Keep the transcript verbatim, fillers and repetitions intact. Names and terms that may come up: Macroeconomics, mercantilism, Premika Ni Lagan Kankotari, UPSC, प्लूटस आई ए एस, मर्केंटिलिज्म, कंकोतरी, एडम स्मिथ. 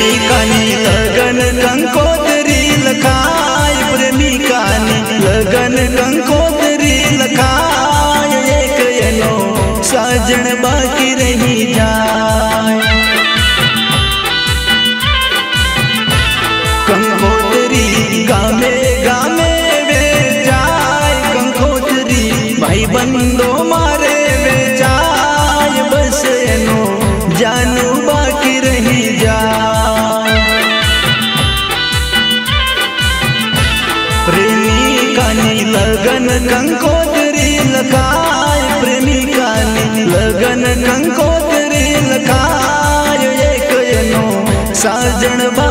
प्रेमिका नी लगन कंकोतरी लखाय, प्रेमिका नी लगन कंकोतरी लखाय, एक एनो साजन बाकी रही जाय। कंकोतरी गामे गामे वे जाय, कंकोतरी भाई बंदो मारे वे जाय, बस एनो जानू बाकी रही जाए। प्रेमिका नी लगन कंकोतरी लखाय, प्रेमिका नी लगन कंकोतरी लखाय, एक एनो साजन।